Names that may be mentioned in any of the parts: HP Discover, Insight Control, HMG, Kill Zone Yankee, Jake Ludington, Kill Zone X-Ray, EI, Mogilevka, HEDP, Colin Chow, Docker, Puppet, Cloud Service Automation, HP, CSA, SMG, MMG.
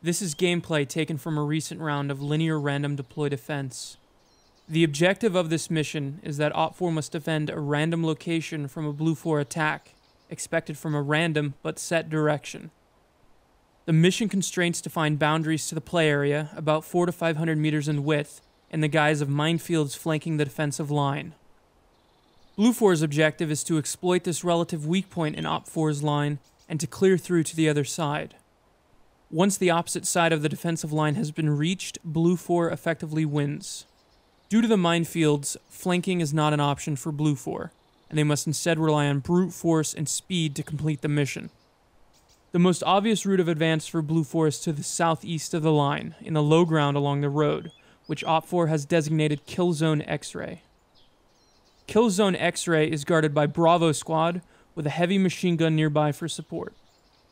This is gameplay taken from a recent round of linear random deploy defense. The objective of this mission is that Op 4 must defend a random location from a Blue 4 attack, expected from a random but set direction. The mission constraints define boundaries to the play area about 4 to 500 meters in width in the guise of minefields flanking the defensive line. Blue 4's objective is to exploit this relative weak point in Op 4's line and to clear through to the other side. Once the opposite side of the defensive line has been reached, Blue 4 effectively wins. Due to the minefields, flanking is not an option for Blue 4, and they must instead rely on brute force and speed to complete the mission. The most obvious route of advance for Blue 4 is to the southeast of the line, in the low ground along the road, which Op 4 has designated Kill Zone X-Ray. Kill Zone X-Ray is guarded by Bravo Squad, with a heavy machine gun nearby for support.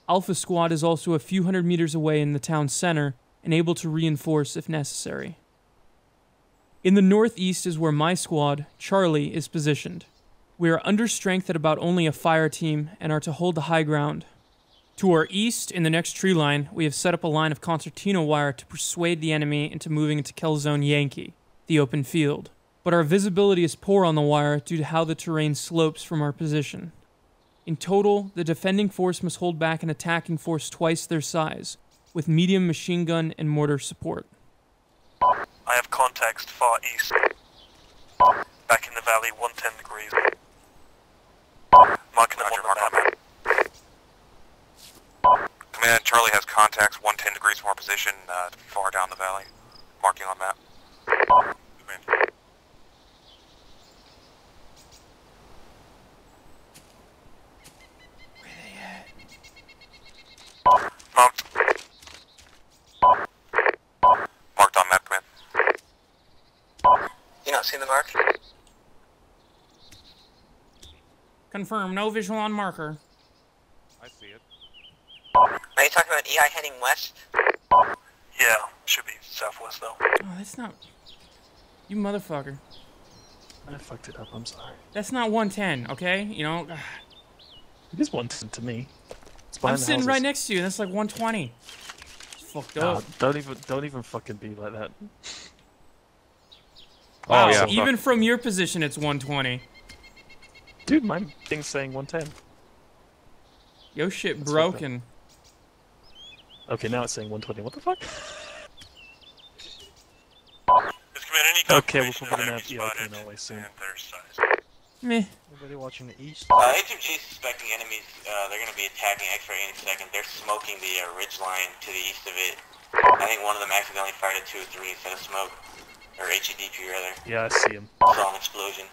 Alpha Squad is also a few hundred meters away in the town center, and able to reinforce if necessary. In the northeast is where my squad, Charlie, is positioned. We are under strength at about only a fire team, and are to hold the high ground. To our east, in the next tree line, we have set up a line of concertina wire to persuade the enemy into moving into Kill Zone Yankee, the open field. But our visibility is poor on the wire due to how the terrain slopes from our position. In total, the defending force must hold back an attacking force twice their size, with medium machine gun and mortar support. I have contacts far east. Back in the valley, 110 degrees. Marking them on the map. Command, Charlie has contacts 110 degrees from our position, far down the valley. Marking on map. Command. Marked on map, command. You not seen the mark? Confirm, no visual on marker. I see it. Are you talking about EI heading west? Yeah, should be southwest though. Oh, that's not... You motherfucker. I fucked it up, I'm sorry. That's not 110, okay? You know... It is 110 to me. I'm sitting right next to you, and that's like 120. It's fucked up. Don't even fucking be like that. Wow, oh, yeah, even from your position, it's 120. Dude, my thing's saying 110. Yo, shit, that's broken. Okay, now it's saying 120. What the fuck? Okay, we'll probably have EI coming our way soon. Meh. Anybody watching the east? A2G suspecting enemies, they're gonna be attacking X-Ray any second. They're smoking the ridge line to the east of it. I think one of them accidentally fired at 2 or 3 instead of smoke. Or HEDP rather. Yeah, I see him. Saw an explosion.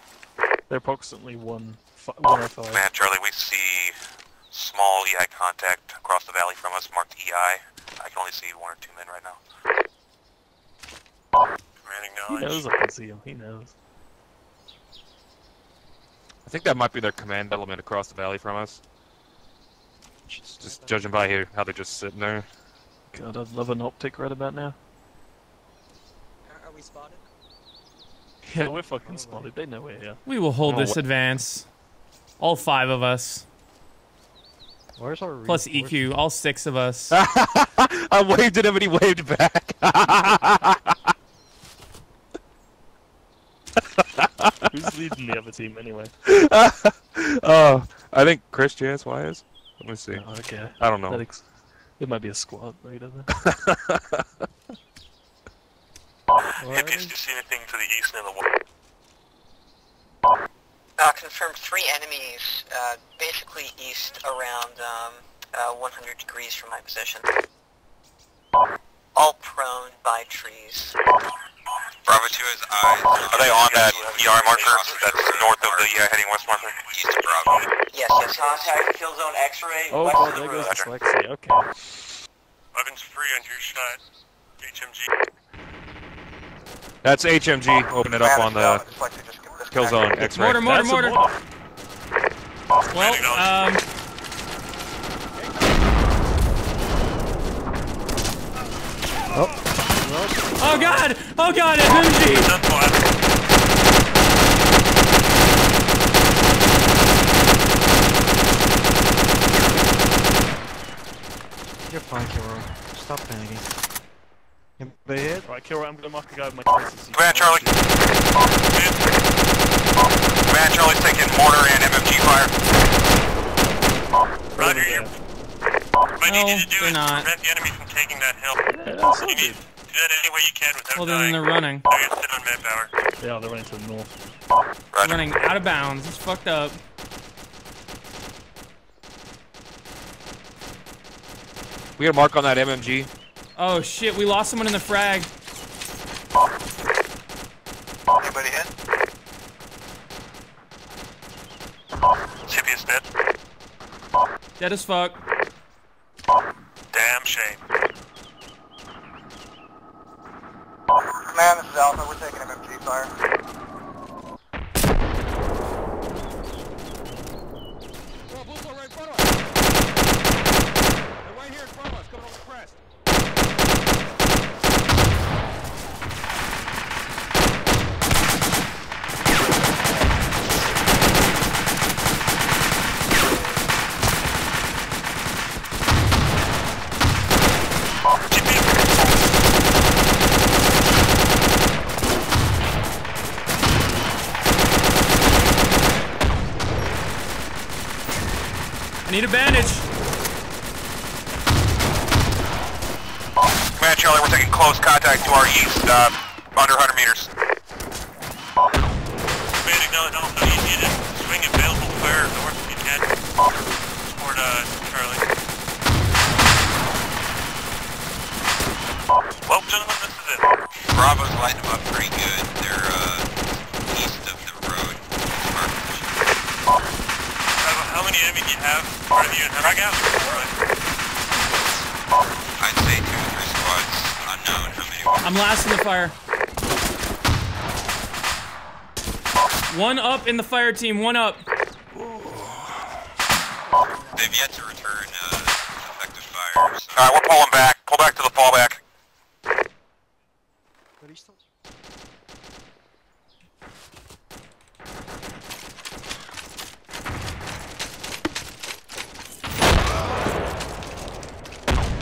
They're approximately 105. Command Charlie, we see small EI contact across the valley from us, marked EI. I can only see 1 or 2 men right now. Commanding knowledge. He knows I can see him, he knows. I think that might be their command element across the valley from us. Just judging by here, how they're just sitting there. God, I'd love an optic right about now. Are we spotted? Yeah, we're fucking spotted. They know we're here. We will hold this advance. All 5 of us. Where's our plus EQ? All 6 of us. I waved at him and he waved back. Who's leading the other team anyway? I think Chris JSY is. Let me see. Oh, okay. I don't know. It might be a squad later then. Hippies, do you see anything to the east near the wall? Confirmed 3 enemies, basically east around 100 degrees from my position. All prone by trees. Bravo 2 is eyes. Are they on that ER marker that's north of the heading west marker? East of Bravo. Yes, yes, contact Kill Zone X-Ray. Oh, west of the road. Dyslexia, okay. Weapons free on your shot. HMG. That's HMG. Open it up on the Kill Zone X-Ray. Mortar. Well, Oh god! Oh god, SMG! You're fine, Kiro. stop panicking. They hit? Alright, Killer, I'm gonna mark the guy with my traces. Command Charlie. Command Charlie's taking mortar and MMG fire. Roger, you're... What no, you need to do is not. Prevent the enemy from taking that hill. Yeah, you need to do that any way you can without dying. Well, then they're running. They're gonna sit on manpower. Yeah, they're running to the north. Roger. They're running out of bounds. It's fucked up. We gotta mark on that MMG. Oh shit, we lost someone in the frag. Anybody hit? Chippy is dead. Dead as fuck. Damn shame. Man, this is Alpha, we're taking MMG fire. Bro, Blue's right in front of us. They're right here in front of us, coming over the crest. Need a bandage. Command Charlie, we're taking close contact to our east, under 100 meters. Command acknowledge also you need to swing available fire north if you can. Toward, Charlie. Well, gentlemen, this is it. Bravo's lighting them up pretty good. They're, east of the road. How many enemy do you have? Or do you have out? Right. I'd say 2 or 3 squads. Unknown how many. I'm last in the fire. One up in the fire team. One up. They've yet to return effective fire. So. All right, we're pulling back. Pull back to the fallback.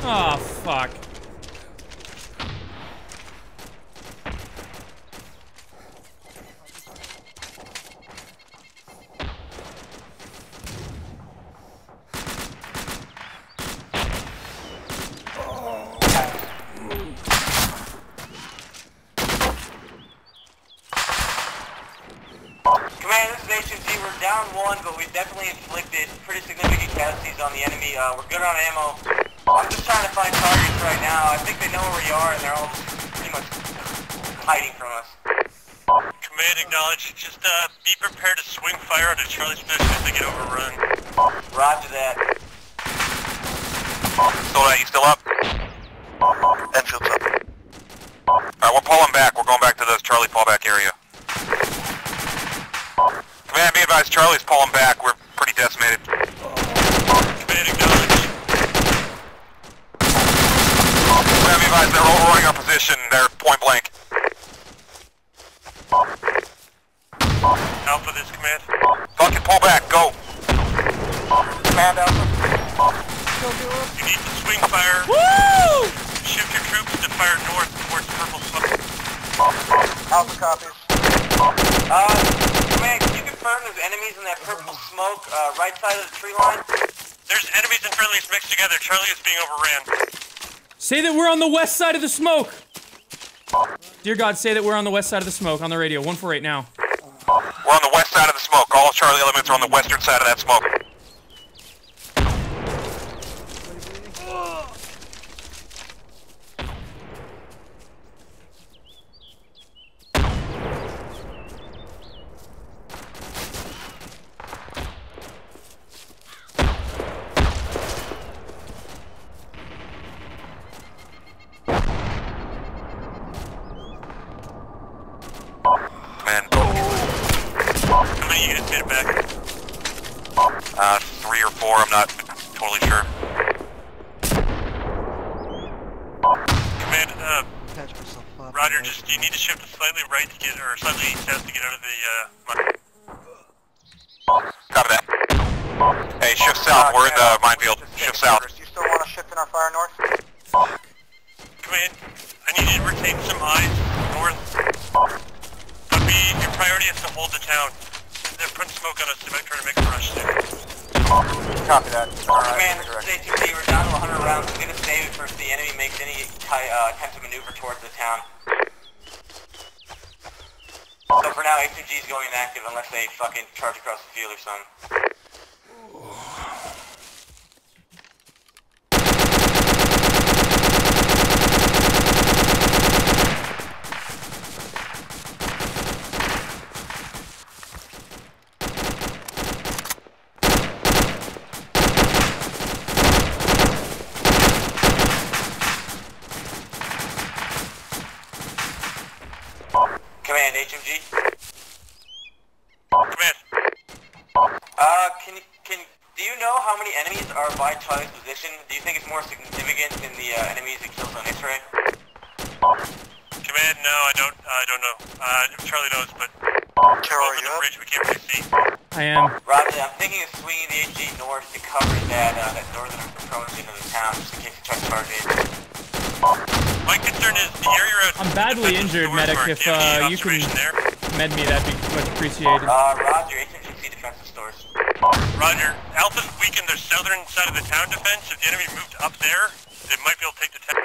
Oh fuck. Command, this is HMG. We're down one, but we've definitely inflicted pretty significant casualties on the enemy. We're good on ammo. I'm just trying to find targets right now. I think they know where we are and they're all pretty much hiding from us. Command acknowledge. Just be prepared to swing fire onto Charlie's mission if they get overrun. Roger that. Soldat, you still up? Enfield's up. Alright, we're pulling back. We're going back to the Charlie fallback area. Command, be advised, Charlie's pulling back. We're pretty decimated. Command acknowledge. They're overrunning our position. They're point blank. Alpha, this command. Fucking pull back. Go. Command Alpha. You need to swing fire. Woo! Shift your troops to fire north towards purple smoke. Alpha copies. Command, can you confirm there's enemies in that purple smoke right side of the tree line? There's enemies and friendlies mixed together. Charlie is being overran. Say that we're on the west side of the smoke! Dear God, say that we're on the west side of the smoke, on the radio, 148 now. We're on the west side of the smoke. All Charlie elements are on the western side of that smoke. Roger, just you need to shift slightly right to get, or slightly south to get out of the mine. Copy that. Hey, shift south. We're in the minefield. Shift south. Do you still want to shift in our fire north? Fuck. hold the town. They're putting smoke on us. They might try to make a rush there. Copy that. Alright. Stay tuned. We're down to 100 rounds. We're going to save it first. The enemy makes any attempt to maneuver towards the town. So for now, ACG is going inactive unless they fucking charge across the field or something. HMG? Command. Do you know how many enemies are by Charlie's position? Do you think it's more significant than the enemies in Kill Zone X-Ray? Command, no, I don't know. Charlie knows, but Charlie, on the bridge, we can't really see. I am. Roger, I'm thinking of swinging the HG north to cover that northern approach into the town, just in case you try to charge it. My concern is the area. I'm badly injured, medic. If you can med me, that'd be much appreciated. Roger, HMC defensive stores. Roger. Alpha's weak in their southern side of the town defense. If the enemy moved up there, they might be able to take the town.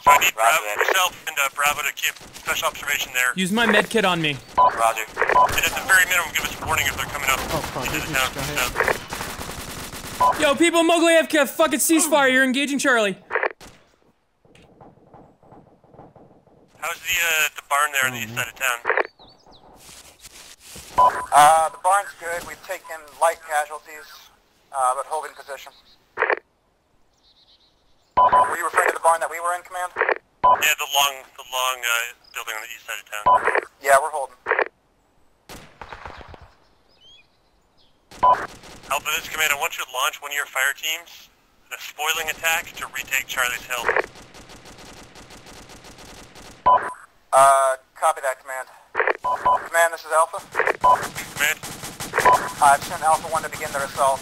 So I need Bravo myself and Bravo to keep special observation there. Use my med kit on me. Roger. And at the very minimum, give us a warning if they're coming up into the town from south. Yo, people, Mogilevka, fucking ceasefire. You're engaging Charlie. How's the barn there on the east side of town? The barn's good. We've taken light casualties, but holding position. Were you referring to the barn that we were in, command? Yeah, the long building on the east side of town. Yeah, we're holding. Alpha, this command, I want you to launch one of your fire teams in a spoiling attack to retake Charlie's Hill. Copy that, command. Command, this is Alpha. Command. I've sent Alpha 1 to begin their assault.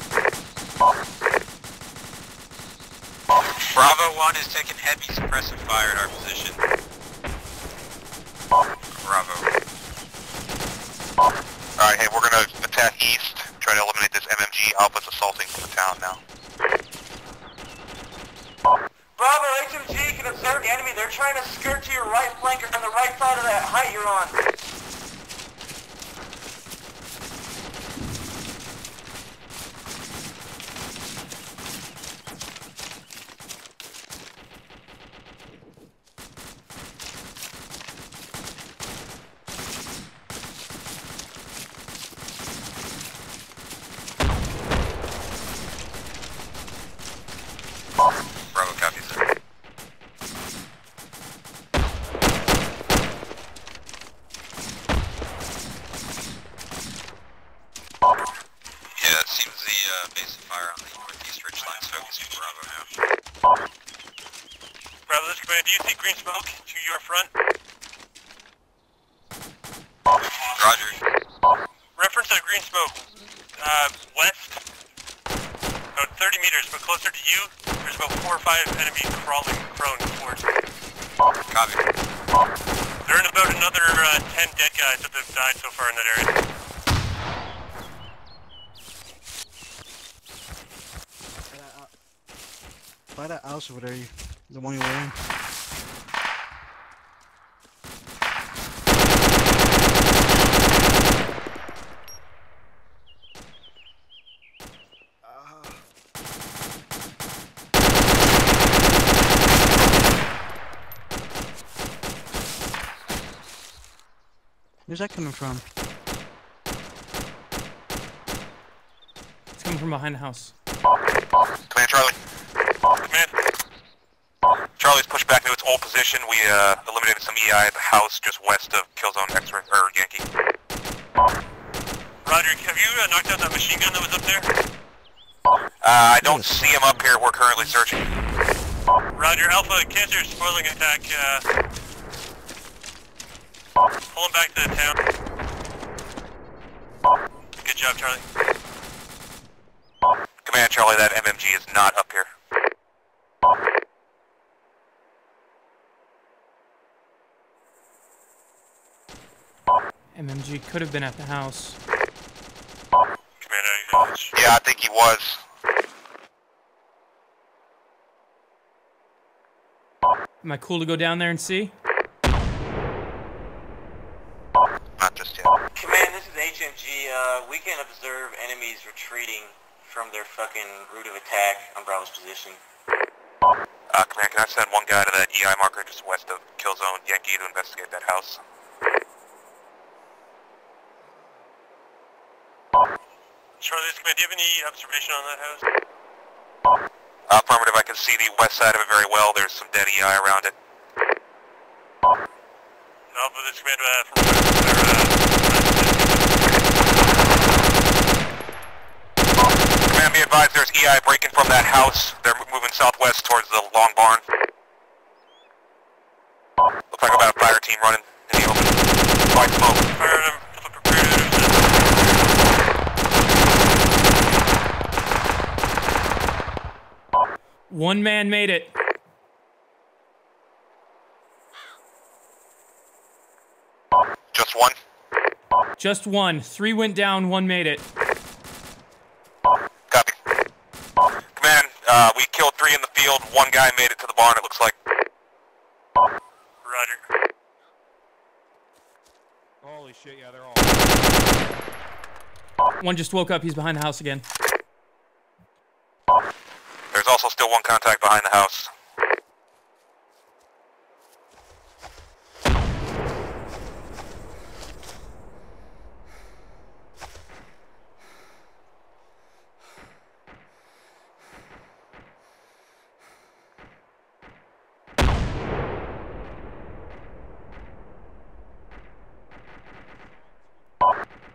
Bravo 1 is taking heavy suppressive fire at our position. Bravo. Alright, hey, we're gonna attack east, try to eliminate this MMG. Alpha's assaulting the town now. Bravo, HMG can observe the enemy. They're trying to skirt to your right flank or on the right side of that height you're on. Do you see green smoke to your front? Roger. Reference to green smoke. West. About 30 meters, but closer to you, there's about 4 or 5 enemies crawling prone towards you. Copy. They're in about another 10 dead guys that have died so far in that area. By that house over there, the one you were in. Where's that coming from? It's coming from behind the house. Command, Charlie. Command. Charlie's pushed back to its old position. We eliminated some EI at the house just west of Kill Zone X-Ray, or Yankee. Roger, have you knocked out that machine gun that was up there? I don't see him up here. We're currently searching. Roger, Alpha, Cancer, spoiling attack. Pull him back to the town. Good job, Charlie. Command, Charlie, that MMG is not up here. MMG could have been at the house. Yeah, I think he was. Am I cool to go down there and see? Not just yet. Command, this is HMG. We can observe enemies retreating from their fucking route of attack, Umbrala's position. Command, can I send one guy to that EI marker just west of Kill Zone Yankee to investigate that house? Charlie, command, do you have any observation on that house? Affirmative, I can see the west side of it very well. There's some dead EI around it. Alpha, this command, command, be advised, there's EI breaking from that house. They're moving southwest towards the long barn. Looks like about a fire team running in the open. White smoke. Fire them. One man made it. Just one? Just one. Three went down, one made it. Copy. Command, we killed three in the field. One guy made it to the barn, it looks like. Roger. Holy shit, yeah, they're all... One just woke up. He's behind the house again. Also still one contact behind the house.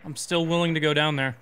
I'm still willing to go down there.